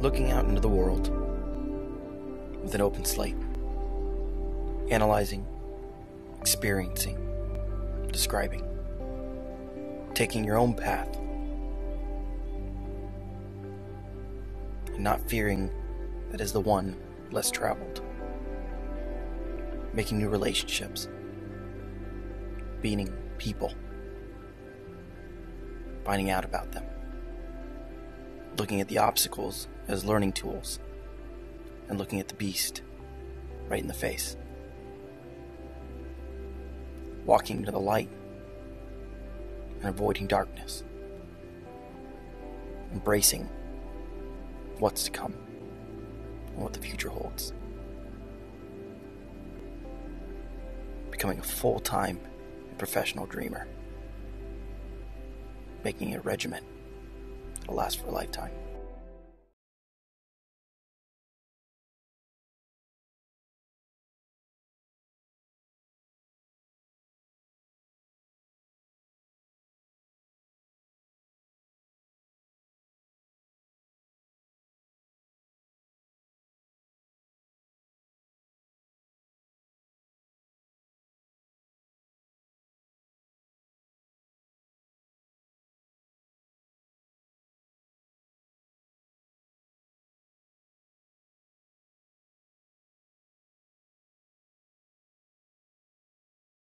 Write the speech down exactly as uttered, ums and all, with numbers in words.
looking out into the world with an open slate, analyzing, experiencing, describing, taking your own path, and not fearing that is the one less traveled, making new relationships, meeting people, finding out about them, looking at the obstacles as learning tools, and looking at the beast right in the face, walking into the light and avoiding darkness, embracing what's to come and what the future holds, becoming a full-time professional dreamer, making a regiment that'll last for a lifetime.